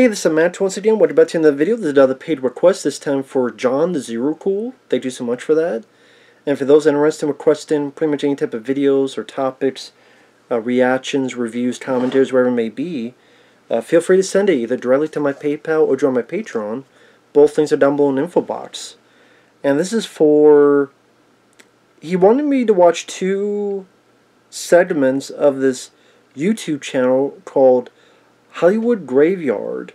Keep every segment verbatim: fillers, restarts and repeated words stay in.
Hey, this is Matt once again. Welcome back to another video. This is another paid request, this time for John the Zero Cool. Thank you so much for that. And for those interested in requesting pretty much any type of videos or topics, uh, reactions, reviews, commentaries, wherever it may be, uh, feel free to send it either directly to my PayPal or join my Patreon. Both things are down below in the info box. And this is for... He wanted me to watch two segments of this YouTube channel called Hollywood Graveyard,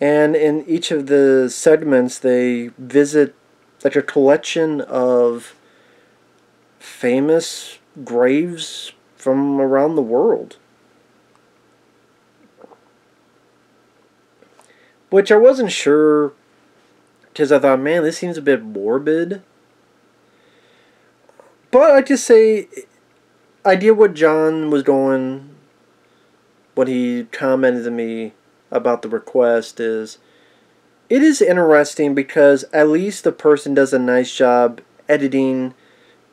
and in each of the segments they visit like a collection of famous graves from around the world, which I wasn't sure because I thought, man, this seems a bit morbid, but I just say I did what John was doing when he commented to me about the request is, it is interesting because at least the person does a nice job editing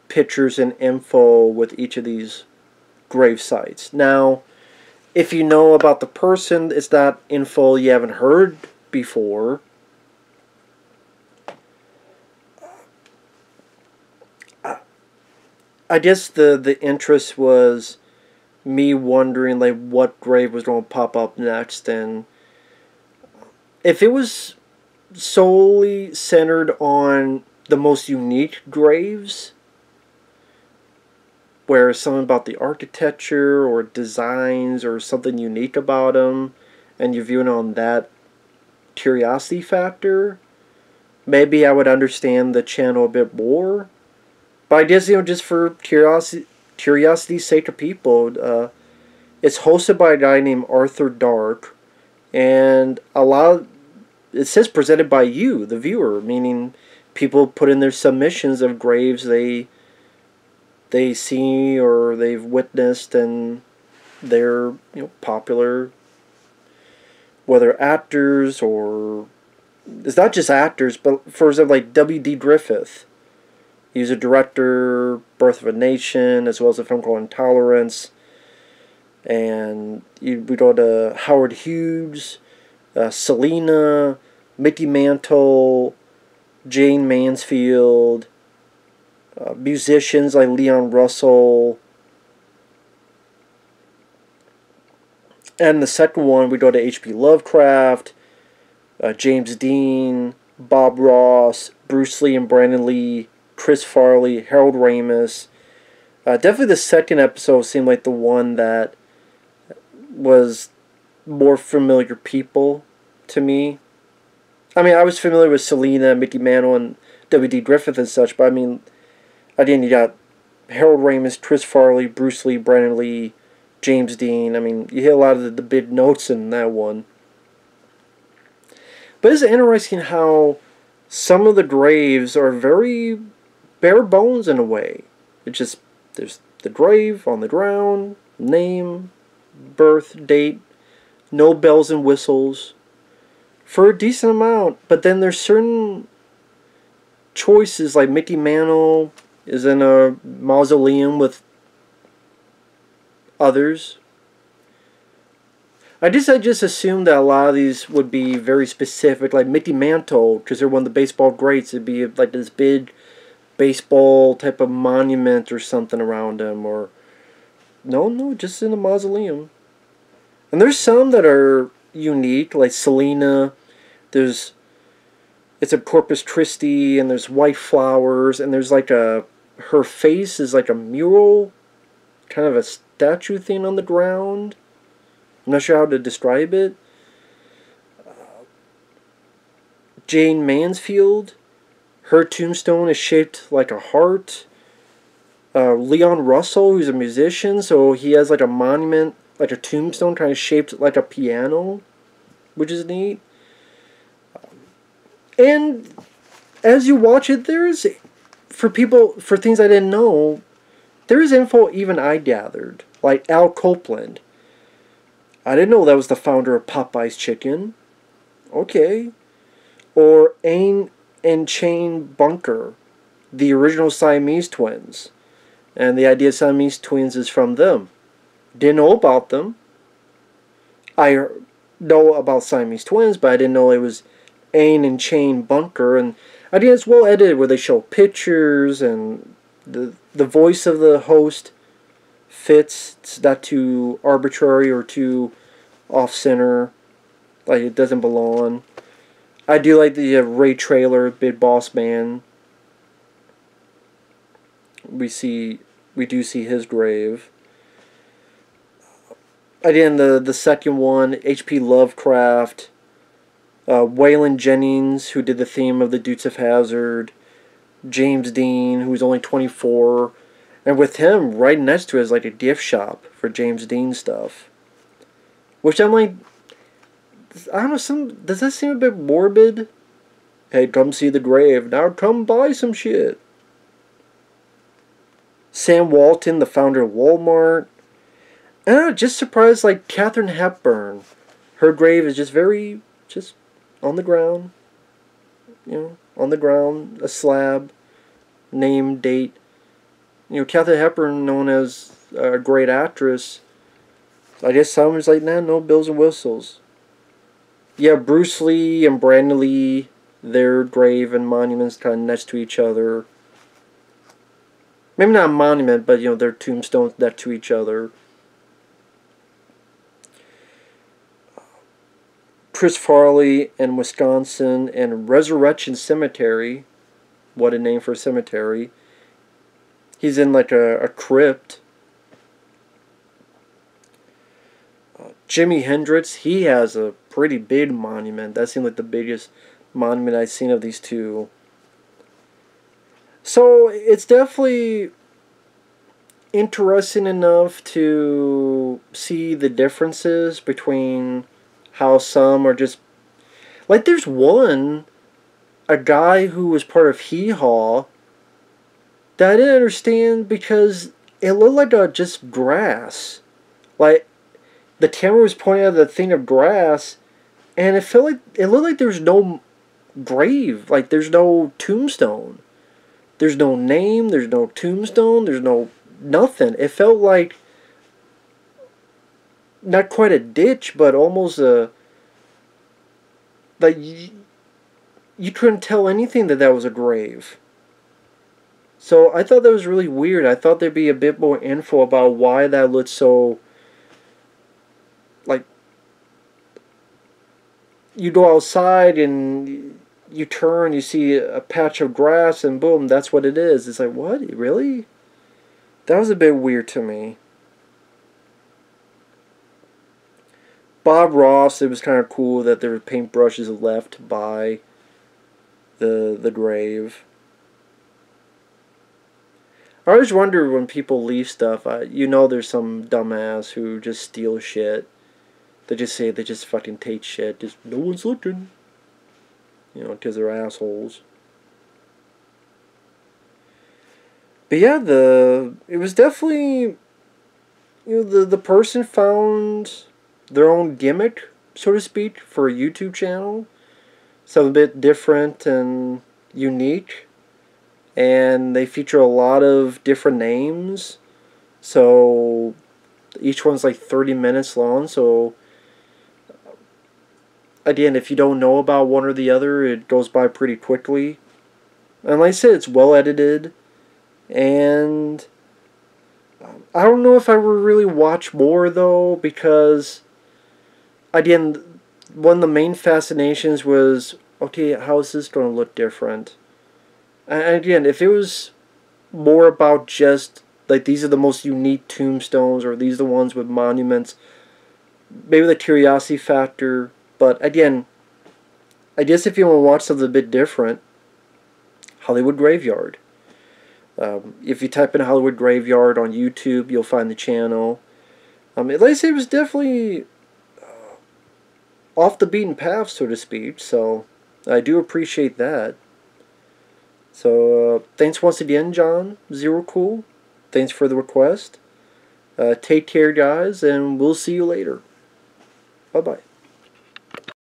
pictures and info with each of these grave sites. Now, if you know about the person, it's not info you haven't heard before. I guess the, the interest was me wondering like what grave was going to pop up next, and if it was solely centered on the most unique graves where something about the architecture or designs or something unique about them and you're viewing on that curiosity factor, maybe I would understand the channel a bit more. But I guess, you know, just for curiosity Curiosity's sake of people, uh, it's hosted by a guy named Arthur Dark, and a lot of, it says presented by you, the viewer, meaning people put in their submissions of graves they they see or they've witnessed, and they're, you know, popular, whether actors or, it's not just actors, but for example, like D W Griffith. He's a director, Birth of a Nation, as well as a film called Intolerance. And you, we go to Howard Hughes, uh, Selena, Mickey Mantle, Jane Mansfield, uh, musicians like Leon Russell. And the second one, we go to H P Lovecraft, uh, James Dean, Bob Ross, Bruce Lee and Brandon Lee, Chris Farley, Harold Ramis. Uh, definitely the second episode seemed like the one that was more familiar people to me. I mean, I was familiar with Selena, Mickey Mantle, and W D Griffith and such, but I mean, again, you got Harold Ramis, Chris Farley, Bruce Lee, Brandon Lee, James Dean. I mean, you hit a lot of the, the big notes in that one. But it's interesting how some of the graves are very bare bones in a way. It's just, there's the grave on the ground, name, birth, date, no bells and whistles for a decent amount. But then there's certain choices, like Mickey Mantle is in a mausoleum with others. I just I just assumed that a lot of these would be very specific, like Mickey Mantle, because they're one of the baseball greats. It'd be like this big baseball type of monument or something around him, or no, no, just in a mausoleum. And there's some that are unique, like Selena. There's it's a Corpus Christi, and there's white flowers, and there's like a her face is like a mural, kind of a statue thing on the ground. I'm not sure how to describe it. Uh, Jane Mansfield, her tombstone is shaped like a heart. Uh, Leon Russell, who's a musician, so he has like a monument, like a tombstone kind of shaped like a piano, which is neat. Um, and as you watch it, there's, for people, for things I didn't know, there is info even I gathered, like Al Copeland. I didn't know that was the founder of Popeye's Chicken. Okay. Or Chang and Eng Bunker, the original Siamese twins. And the idea of Siamese twins is from them. Didn't know about them. I know about Siamese twins, but I didn't know it was Aang and Chang Bunker, and I think it's well edited where they show pictures and the the voice of the host fits. It's not too arbitrary or too off center, like it doesn't belong. I do like the uh, Ray Traylor, Big Boss Man. We see we do see his grave. Again, the the second one, H P Lovecraft, uh, Waylon Jennings, who did the theme of the Dudes of Hazzard, James Dean, who's only twenty-four, and with him right next to it is like a gift shop for James Dean stuff, which I'm like, I don't know. Some does that seem a bit morbid? Hey, come see the grave now. Come buy some shit. Sam Walton, the founder of Walmart. I don't know, just surprised, like, Catherine Hepburn. Her grave is just very, just on the ground. You know, on the ground, a slab, name, date. You know, Catherine Hepburn, known as a great actress, I guess someone's like, nah, no bells and whistles. Yeah, Bruce Lee and Brandon Lee, their grave and monuments kind of next to each other. Maybe not a monument, but, you know, their tombstones next to each other. Chris Farley in Wisconsin and Resurrection Cemetery. What a name for a cemetery. He's in like a, a crypt. Uh, Jimi Hendrix, he has a pretty big monument. That seemed like the biggest monument I've seen of these two. So it's definitely interesting enough to see the differences between how some are just... Like, there's one, a guy who was part of Hee Haw, that I didn't understand because it looked like a, just grass. Like, the camera was pointing at the thing of grass, and it felt like... It looked like there's no grave. Like, there's no tombstone. There's no name. There's no tombstone. There's no... Nothing. It felt like... Not quite a ditch, but almost a... Like, you, you couldn't tell anything that that was a grave. So I thought that was really weird. I thought there'd be a bit more info about why that looked so... Like... You go outside and you turn, you see a patch of grass, and boom, that's what it is. It's like, what? Really? That was a bit weird to me. Bob Ross, it was kind of cool that there were paintbrushes left by the the grave. I always wonder when people leave stuff, I, you know there's some dumbass who just steals shit. They just say they just fucking take shit, just no one's looking. You know, because they're assholes. But yeah, the it was definitely, you know, the, the person found their own gimmick, so to speak, for a YouTube channel. Something a bit different and unique. And they feature a lot of different names. So each one's like thirty minutes long. So again, if you don't know about one or the other, it goes by pretty quickly. And like I said, it's well edited. And I don't know if I would really watch more though, because... Again, one of the main fascinations was, okay, how is this going to look different? And again, if it was more about just, like, these are the most unique tombstones, or these are the ones with monuments, maybe the curiosity factor, but again, I guess if you want to watch something a bit different, Hollywood Graveyard. Um, if you type in Hollywood Graveyard on YouTube, you'll find the channel. Um, at least it was definitely... off the beaten path, so to speak, so I do appreciate that. So, uh, thanks once again, John, Zero Cool. Thanks for the request. Uh, take care, guys, and we'll see you later. Bye-bye.